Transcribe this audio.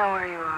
know where you are.